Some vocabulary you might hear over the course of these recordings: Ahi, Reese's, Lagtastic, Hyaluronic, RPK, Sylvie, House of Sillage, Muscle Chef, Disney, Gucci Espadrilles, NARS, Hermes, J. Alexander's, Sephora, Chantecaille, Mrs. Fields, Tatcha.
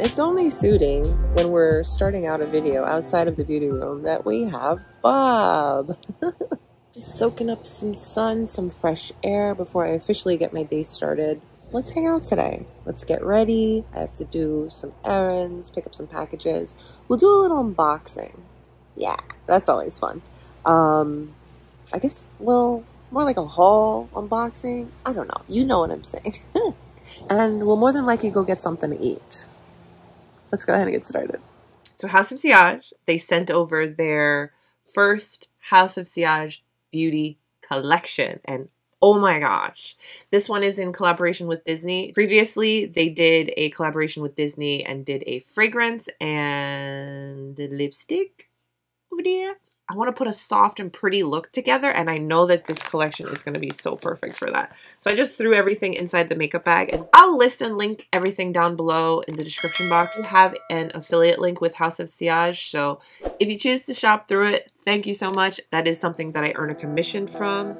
It's only suiting when we're starting out a video outside of the beauty room that we have Bob. Just soaking up some sun, some fresh air before I officially get my day started. Let's hang out today. Let's get ready. I have to do some errands, pick up some packages. We'll do a little unboxing. Yeah, that's always fun. I guess, well, more like a haul unboxing. I don't know. You know what I'm saying. And we'll more than likely go get something to eat. Let's go ahead and get started. So House of Sillage, they sent over their first House of Sillage beauty collection. And oh my gosh, this one is in collaboration with Disney. Previously, they did a collaboration with Disney and did a fragrance and a lipstick over there. I want to put a soft and pretty look together, and I know that this collection is going to be so perfect for that. So I just threw everything inside the makeup bag, and I'll list and link everything down below in the description box. I have an affiliate link with House of Sillage, so if you choose to shop through it, thank you so much. That is something that I earn a commission from.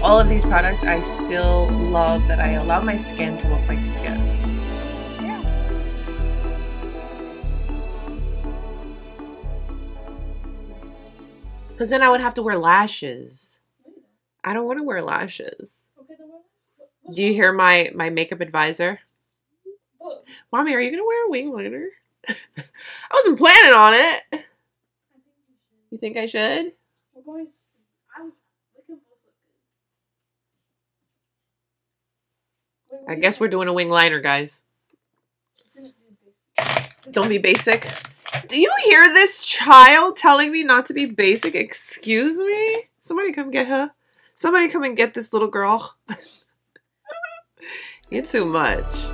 All of these products, I still love that I allow my skin to look like skin. Yes. Because then I would have to wear lashes. I don't want to wear lashes. Do you hear my makeup advisor? Mommy, are you going to wear a wing liner? I wasn't planning on it. You think I should? I guess we're doing a wing liner, guys. Don't be basic. Do you hear this child telling me not to be basic? Excuse me? Somebody come get her. Somebody come and get this little girl. You're too much.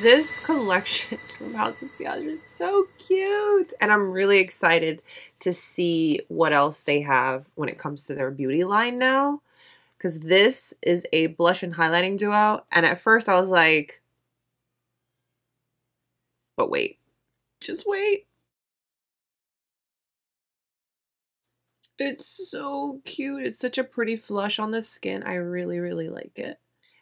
This collection from House of Sillage is so cute, and I'm really excited to see what else they have when it comes to their beauty line now, because this is a blush and highlighting duo, and at first I was like, but wait, just wait. It's so cute. It's such a pretty flush on the skin. I really, really like it.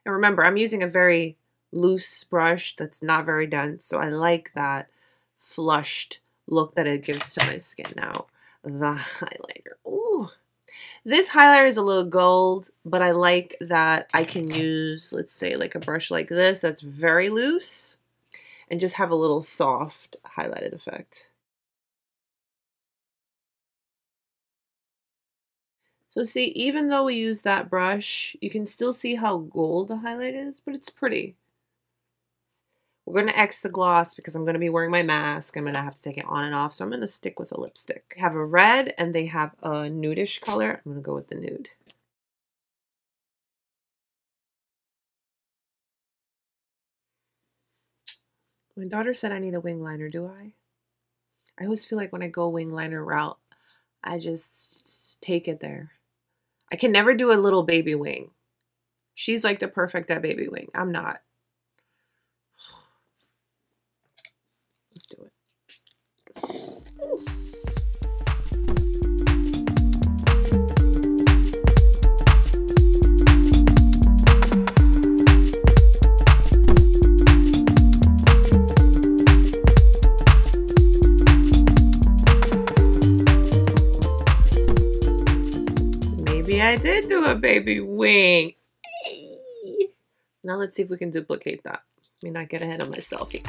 And remember, I'm using a very loose brush that's not very dense, so I like that flushed look that it gives to my skin. Now the highlighter. Ooh, this highlighter is a little gold, but I like that I can use, let's say, like a brush like this that's very loose and just have a little soft highlighted effect. So see, even though we use that brush, you can still see how gold the highlight is, but it's pretty. We're going to X the gloss because I'm going to be wearing my mask. I'm going to have to take it on and off, so I'm going to stick with a lipstick. I have a red, and they have a nudish color. I'm going to go with the nude. My daughter said I need a wing liner. Do I? I always feel like when I go wing liner route, I just take it there. I can never do a little baby wing. She's like the perfect at baby wing. I'm not. Let's do it. Ooh. Maybe I did do a baby wing. Hey. Now let's see if we can duplicate that. Let me not get ahead of myself yet.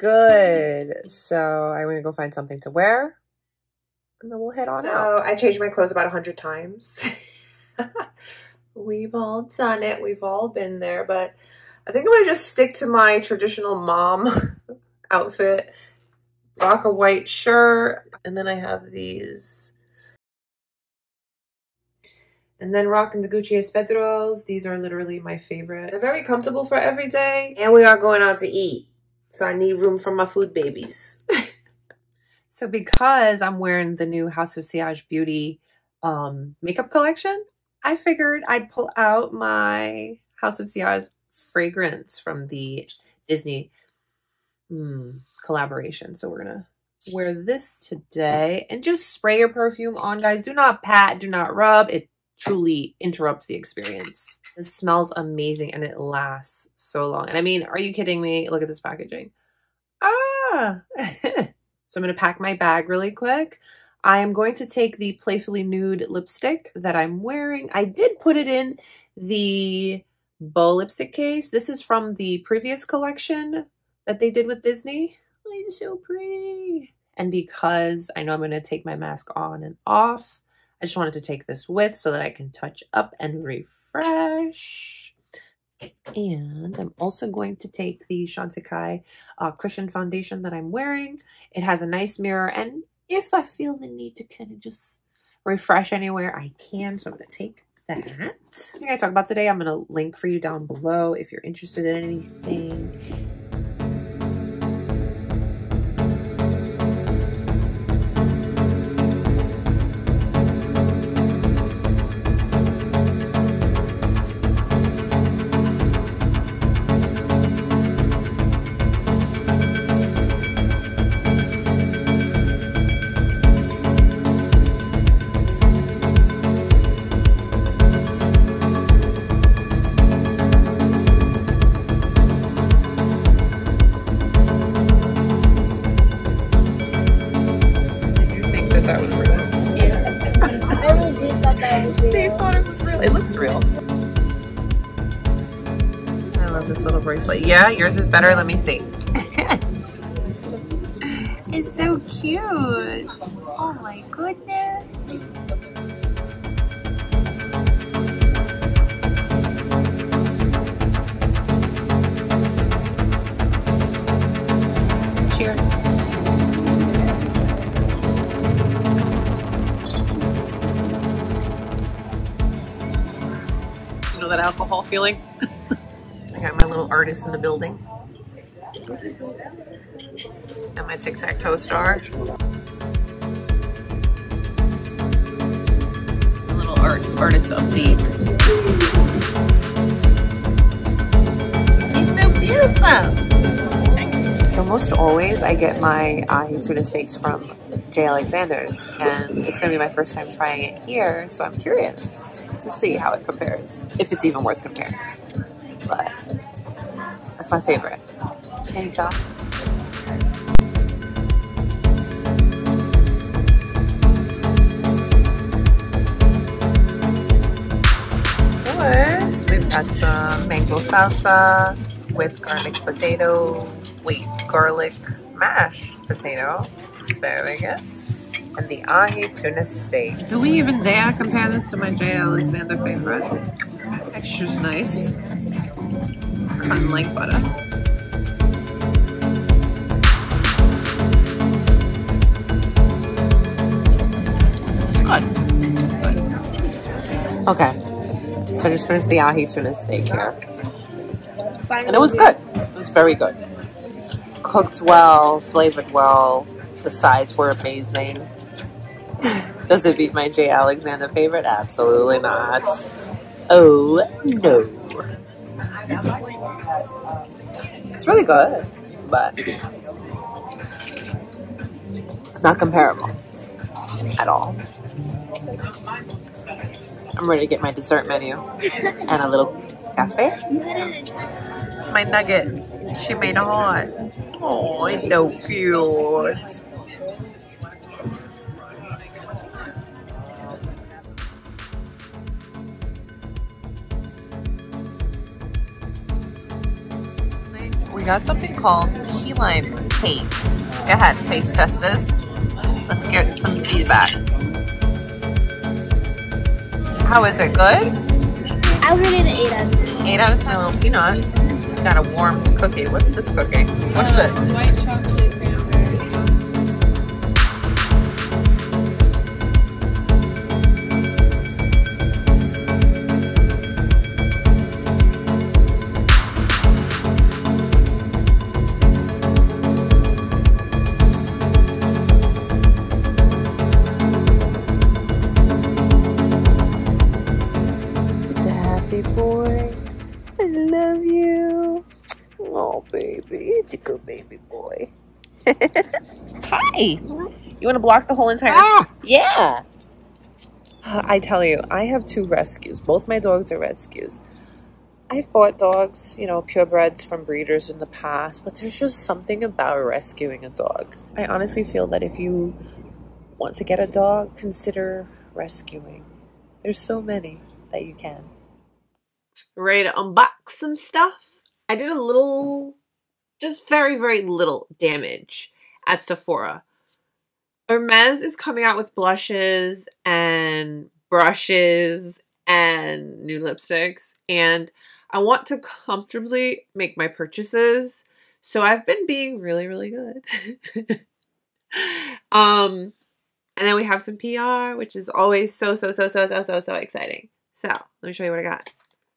Good. So I'm going to go find something to wear and then we'll head on out. I changed my clothes about 100 times. We've all done it. We've all been there, but I think I'm going to just stick to my traditional mom outfit. Rock a white shirt, and then I have these. And then rocking the Gucci Espadrilles. These are literally my favorite. They're very comfortable for every day. And we are going out to eat. So I need room for my food babies. So because I'm wearing the new House of Sillage Beauty makeup collection, I figured I'd pull out my House of Sillage fragrance from the Disney collaboration. So we're going to wear this today and just spray your perfume on, guys. Do not pat, do not rub. It truly interrupts the experience. This smells amazing and it lasts so long. And I mean, are you kidding me? Look at this packaging. Ah! So I'm going to pack my bag really quick. I am going to take the Playfully Nude lipstick that I'm wearing. I did put it in the bow lipstick case. This is from the previous collection that they did with Disney. Oh, it's so pretty. And because I know I'm going to take my mask on and off, I just wanted to take this with so that I can touch up and refresh. And I'm also going to take the Chantecaille cushion foundation that I'm wearing. It has a nice mirror, and if I feel the need to kind of just refresh anywhere, I can. So I'm going to take that. Everything I talk about today, I'm going to link for you down below if you're interested in anything. Bracelet. Yeah, yours is better. Let me see. It's so cute. Oh my goodness. Cheers. You know that alcohol feeling? Got my little artist in the building and my tic-tac-toe star. A little artist update. He's so beautiful. So most always I get my tuna steaks from J. Alexander's, and it's gonna be my first time trying it here, so I'm curious to see how it compares, if it's even worth comparing. But that's my favorite. Thanks, y'all. Of course, we've got some mango salsa with garlic potato. Wait, garlic mashed potato asparagus. And the ahi tuna steak. Do we even dare compare this to my J. Alexander favorite? Texture's nice. Cotton like butter. It's good. It's good. Okay. So I just finished the ahi tuna steak here. And it was good. It was very good. Cooked well, flavored well. The sides were amazing. Does it beat my J. Alexander favorite? Absolutely not. Oh no. It's really good, but not comparable at all. I'm ready to get my dessert menu and a little cafe. My nugget. She made a heart. Oh, it's so cute. We got something called key lime cake. Go ahead, taste testers. Let's get some feedback. How is it? Good? I would rate it an 8 out of 10. 8 out of 10, little peanut. Got a warmed cookie. What's this cookie? What is it? White chocolate boy. Hi! You want to block the whole entire... Ah, yeah! I tell you, I have two rescues. Both my dogs are rescues. I've bought dogs, you know, purebreds from breeders in the past, but there's just something about rescuing a dog. I honestly feel that if you want to get a dog, consider rescuing. There's so many that you can. Ready to unbox some stuff? I did a little... just very, very little damage at Sephora. Hermes is coming out with blushes and and brushes and new lipsticks, and I want to comfortably make my purchases. So I've been being really, really good. And then we have some PR, which is always so exciting. So let me show you what I got.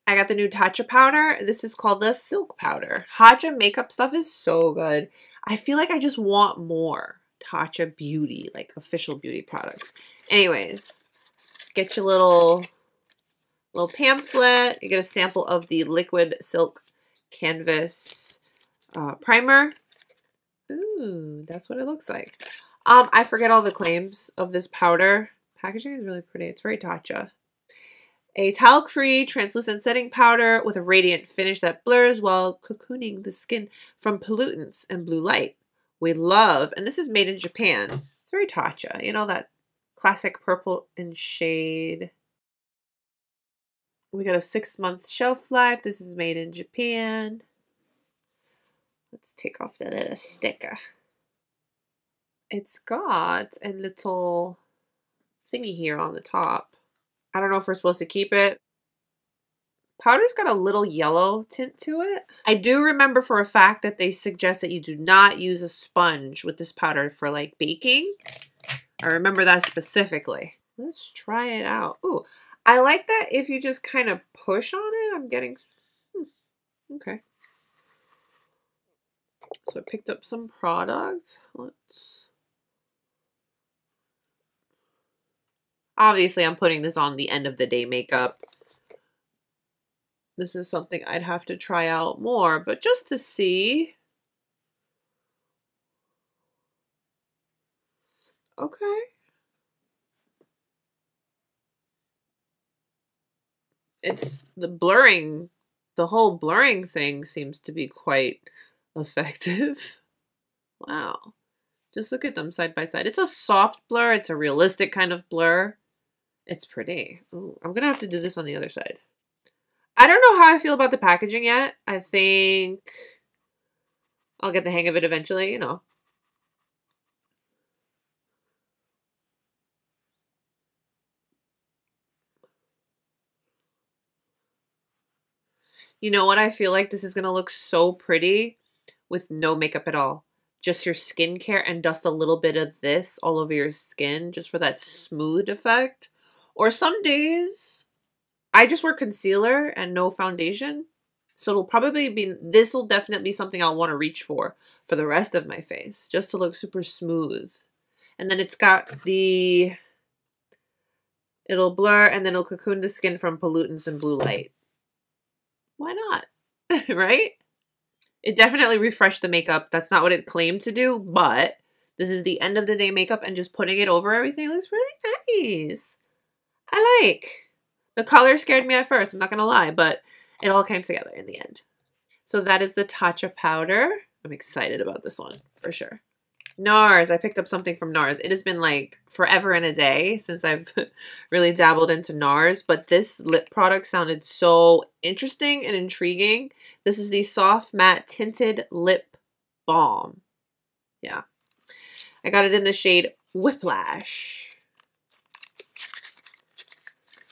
I got the new Tatcha powder. This is called the Silk Powder. Tatcha makeup stuff is so good. I feel like I just want more Tatcha beauty, like official beauty products. Anyways, get your little pamphlet. You get a sample of the liquid silk canvas primer. Ooh, that's what it looks like. I forget all the claims of this powder. Packaging is really pretty. It's very Tatcha. A talc-free translucent setting powder with a radiant finish that blurs while cocooning the skin from pollutants and blue light. We love, and this is made in Japan. It's very Tatcha. You know, that classic purple in shade. We got a 6-month shelf life. This is made in Japan. Let's take off the little sticker. It's got a little thingy here on the top. I don't know if we're supposed to keep it. Powder's got a little yellow tint to it. I do remember for a fact that they suggest that you do not use a sponge with this powder for like baking. I remember that specifically. Let's try it out. Ooh, I like that if you just kind of push on it, I'm getting, okay. So I picked up some product. Let's. Obviously, I'm putting this on the end of the day makeup. This is something I'd have to try out more, but just to see. Okay. It's the blurring, the whole blurring thing seems to be quite effective. Wow. Just look at them side by side. It's a soft blur. It's a realistic kind of blur. It's pretty. Ooh, I'm going to have to do this on the other side. I don't know how I feel about the packaging yet. I think I'll get the hang of it eventually, you know. You know what? I feel like this is going to look so pretty with no makeup at all. Just your skincare and dust a little bit of this all over your skin just for that smooth effect. Or some days I just wear concealer and no foundation. So it'll probably be, this will definitely be something I'll want to reach for the rest of my face, just to look super smooth. And then it's got the, it'll blur and then it'll cocoon the skin from pollutants and blue light. Why not? Right? It definitely refreshed the makeup. That's not what it claimed to do, but this is the end of the day makeup and just putting it over everything looks really nice. I like. The color scared me at first, I'm not gonna lie, but it all came together in the end. So that is the Tatcha powder. I'm excited about this one for sure. NARS, I picked up something from NARS. It has been like forever and a day since I've really dabbled into NARS, but this lip product sounded so interesting and intriguing. This is the Soft Matte Tinted Lip Balm. Yeah. I got it in the shade Whiplash.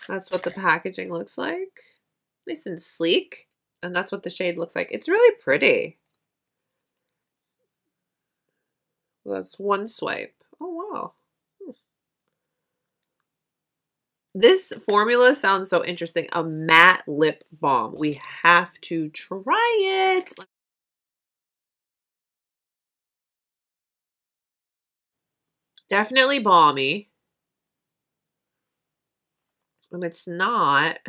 That's what the packaging looks like. Nice and sleek. And that's what the shade looks like. It's really pretty. Well, that's one swipe. Oh, wow. This formula sounds so interesting. A matte lip balm. We have to try it. Definitely balmy. And it's not.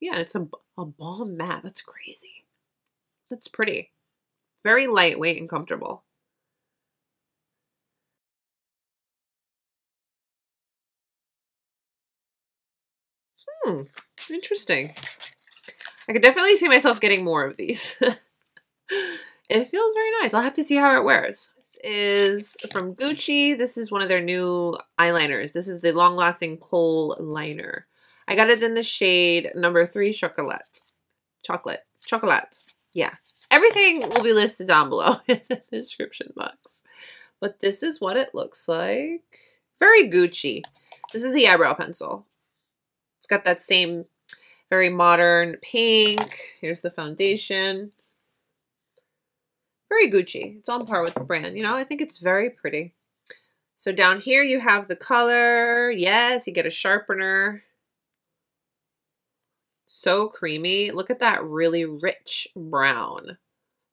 Yeah, it's a balm matte. That's crazy. That's pretty. Very lightweight and comfortable. Interesting. I could definitely see myself getting more of these. It feels very nice. I'll have to see how it wears. This is from Gucci. This is one of their new eyeliners. This is the Long Lasting Kohl Liner. I got it in the shade number 3 Chocolate. Chocolate. Chocolate. Yeah. Everything will be listed down below in the description box. But this is what it looks like. Very Gucci. This is the eyebrow pencil. It's got that same very modern pink. Here's the foundation. Very Gucci. It's on par with the brand. You know, I think it's very pretty. So down here you have the color. Yes, you get a sharpener. So creamy. Look at that really rich brown.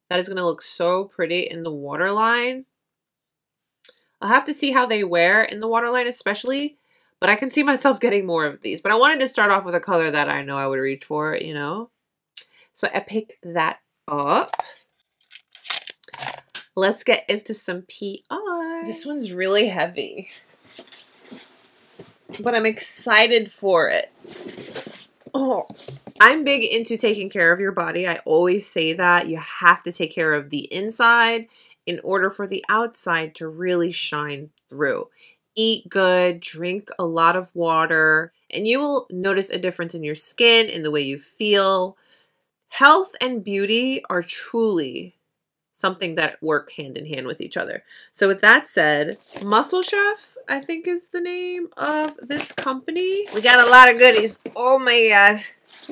That is going to look so pretty in the waterline. I'll have to see how they wear in the waterline especially, but I can see myself getting more of these. But I wanted to start off with a color that I know I would reach for, you know. So I picked that up. Let's get into some PR. This one's really heavy, but I'm excited for it. Oh, I'm big into taking care of your body. I always say that. You have to take care of the inside in order for the outside to really shine through. Eat good, drink a lot of water, and you will notice a difference in your skin, in the way you feel. Health and beauty are truly something that work hand in hand with each other. So with that said, Muscle Chef, I think is the name of this company. We got a lot of goodies. Oh my God.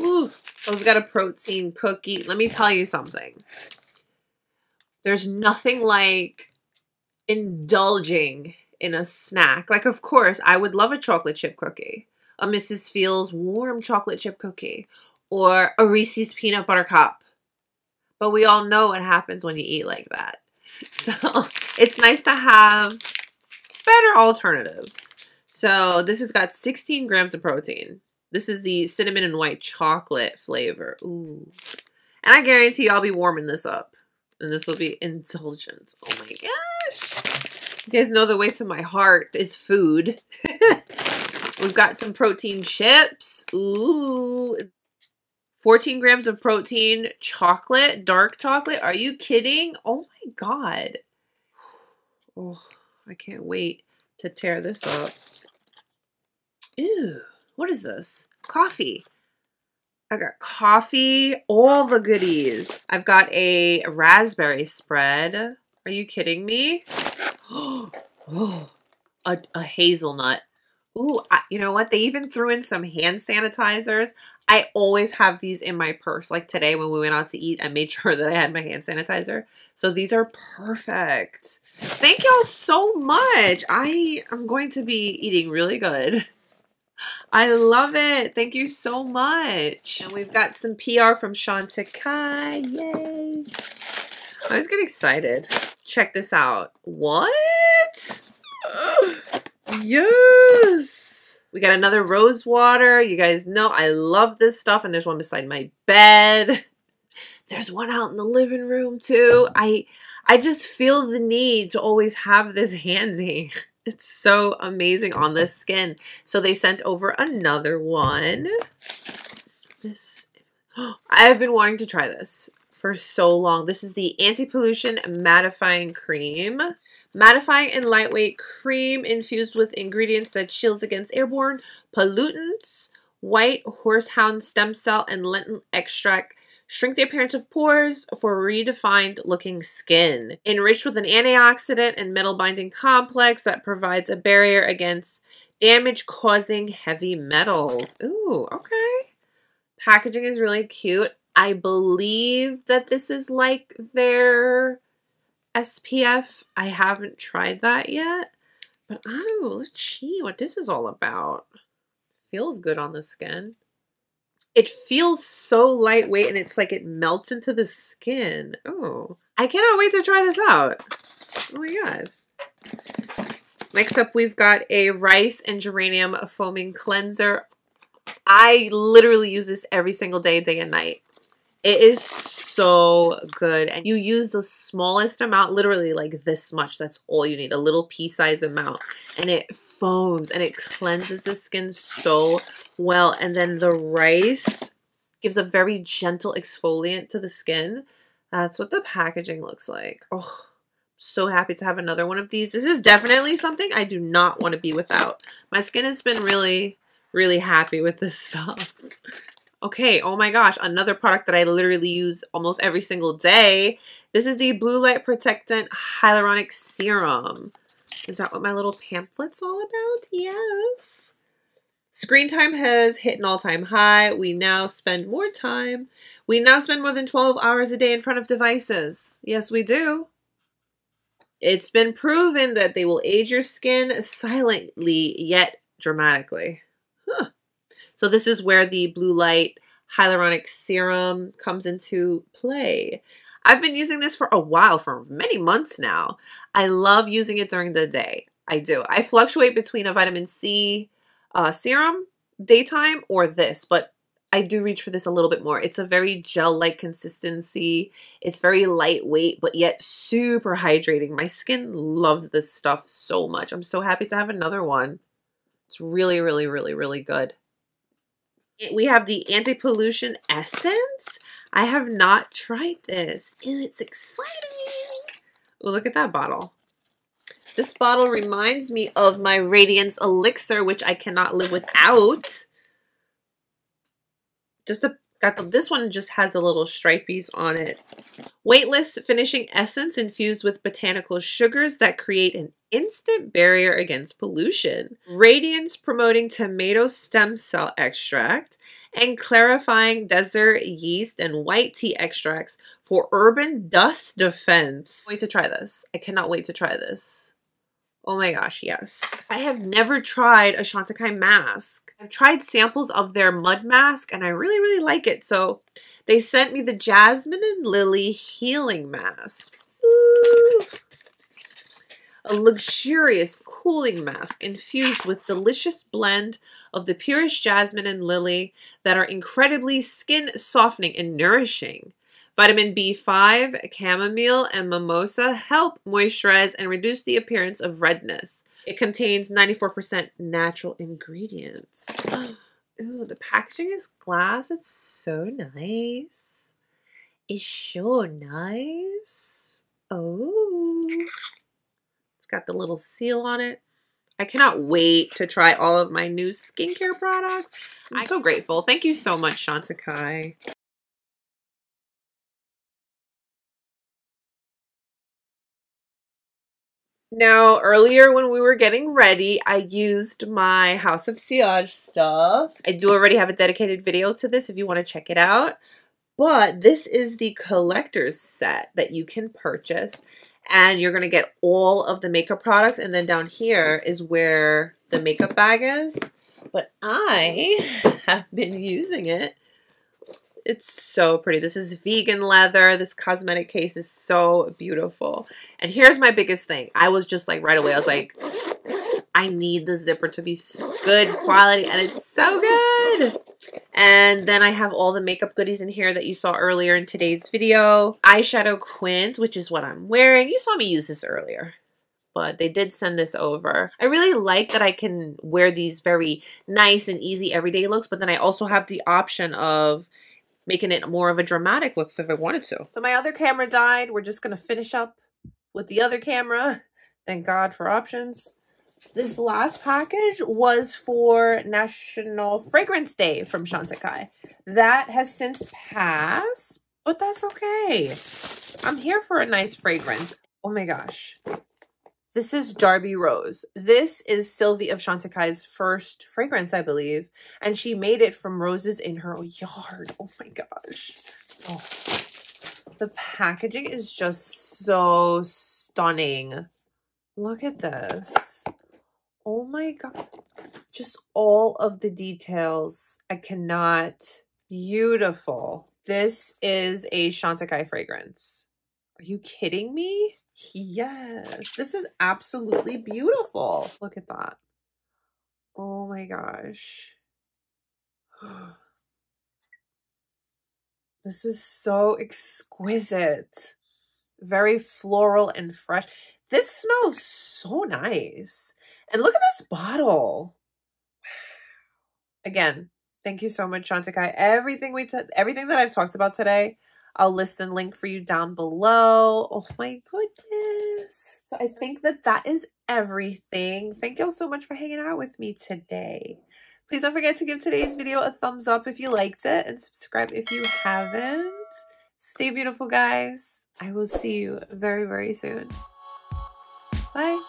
Ooh. So we've got a protein cookie. Let me tell you something. There's nothing like indulging in a snack. Like, of course, I would love a chocolate chip cookie, a Mrs. Fields warm chocolate chip cookie, or a Reese's peanut butter cup. But we all know what happens when you eat like that. So it's nice to have better alternatives. So this has got 16 grams of protein. This is the cinnamon and white chocolate flavor. Ooh. And I guarantee you I'll be warming this up. And this will be indulgence. Oh my gosh. You guys know the way to my heart is food. We've got some protein chips. Ooh. 14 grams of protein, chocolate, dark chocolate. Are you kidding? Oh my God. Oh, I can't wait to tear this up. Ew, what is this? Coffee. I got coffee, all the goodies. I've got a raspberry spread. Are you kidding me? Oh, a hazelnut. Ooh, you know what? They even threw in some hand sanitizers. I always have these in my purse. Like today when we went out to eat, I made sure that I had my hand sanitizer. So these are perfect. Thank y'all so much. I am going to be eating really good. I love it. Thank you so much. And we've got some PR from Chantecaille. Yay. I always get excited. Check this out. What? Yes. We got another rose water. You guys know I love this stuff. And there's one beside my bed. There's one out in the living room too. I just feel the need to always have this handy. It's so amazing on this skin. So they sent over another one. This, I've been wanting to try this for so long. This is the anti-pollution mattifying cream. Mattifying and lightweight cream infused with ingredients that shields against airborne pollutants. White horsehound stem cell and lentil extract shrink the appearance of pores for redefined looking skin. Enriched with an antioxidant and metal binding complex that provides a barrier against damage causing heavy metals. Ooh, okay. Packaging is really cute. I believe that this is like their SPF. I haven't tried that yet, but oh, let's see what this is all about. Feels good on the skin. It feels so lightweight, and it's like it melts into the skin. Oh, I cannot wait to try this out. Oh my God. Next up, we've got a rice and geranium foaming cleanser. I literally use this every single day, day and night. It is so good. And you use the smallest amount, literally like this much. That's all you need, a little pea-sized amount. And it foams and it cleanses the skin so well. And then the rice gives a very gentle exfoliant to the skin. That's what the packaging looks like. Oh, so happy to have another one of these. This is definitely something I do not want to be without. My skin has been really, really happy with this stuff. Okay, oh my gosh, another product that I literally use almost every single day. This is the Blue Light Protectant Hyaluronic Serum. Is that what my little pamphlet's all about? Yes. Screen time has hit an all-time high. We now spend more than 12 hours a day in front of devices. Yes, we do. It's been proven that they will age your skin silently yet dramatically. Huh. So this is where the blue light hyaluronic serum comes into play. I've been using this for a while, for many months now. I love using it during the day. I do. I fluctuate between a vitamin C serum, daytime, or this, but I do reach for this a little bit more. It's a very gel-like consistency. It's very lightweight, but yet super hydrating. My skin loves this stuff so much. I'm so happy to have another one. It's really, really, really, really good. We have the anti-pollution essence. I have not tried this. Ew, it's exciting. Ooh, look at that bottle. This bottle reminds me of my Radiance Elixir, which I cannot live without. This one just has a little stripies on it. Weightless finishing essence infused with botanical sugars that create an instant barrier against pollution. Radiance promoting tomato stem cell extract and clarifying desert yeast and white tea extracts for urban dust defense. Wait to try this. I cannot wait to try this. Oh my gosh, yes. I have never tried a Chantecaille mask. I've tried samples of their mud mask and I really, really like it. So they sent me the Jasmine and Lily Healing Mask. Ooh. A luxurious cooling mask infused with delicious blend of the purest jasmine and lily that are incredibly skin softening and nourishing. Vitamin B5, chamomile, and mimosa help moisturize and reduce the appearance of redness. It contains 94% natural ingredients. Ooh, the packaging is glass. It's so nice. It's so nice. Oh. Got the little seal on it. I cannot wait to try all of my new skincare products. I'm so grateful. Thank you so much, Chantecaille. Now, earlier when we were getting ready, I used my House of Sillage stuff. I do already have a dedicated video to this if you want to check it out. But this is the collector's set that you can purchase. And you're going to get all of the makeup products. And then down here is where the makeup bag is. But I have been using it. It's so pretty. This is vegan leather. This cosmetic case is so beautiful. And here's my biggest thing. I was just like right away. I was like, I need the zipper to be good quality. And it's so good. And then I have all the makeup goodies in here that you saw earlier in today's video. Eyeshadow quint, which is what I'm wearing. You saw me use this earlier, but they did send this over. I really like that I can wear these very nice and easy everyday looks, but then I also have the option of making it more of a dramatic look if I wanted to. So my other camera died. We're just going to finish up with the other camera. Thank God for options. This last package was for National Fragrance Day from Chantecaille. That has since passed, but that's okay. I'm here for a nice fragrance. Oh my gosh. This is Darby Rose. This is Sylvie of Chantecaille's first fragrance, I believe. And she made it from roses in her yard. Oh my gosh. Oh. The packaging is just so stunning. Look at this. Oh my God. Just all of the details. I cannot. Beautiful. This is a Chantecaille fragrance. Are you kidding me? Yes. This is absolutely beautiful. Look at that. Oh my gosh. This is so exquisite. Very floral and fresh. This smells so nice. And look at this bottle. Again, thank you so much, Chantecaille. Everything that I've talked about today, I'll list and link for you down below. Oh my goodness. So I think that is everything. Thank y'all so much for hanging out with me today. Please don't forget to give today's video a thumbs up if you liked it and subscribe if you haven't. Stay beautiful, guys. I will see you very, very soon. Bye.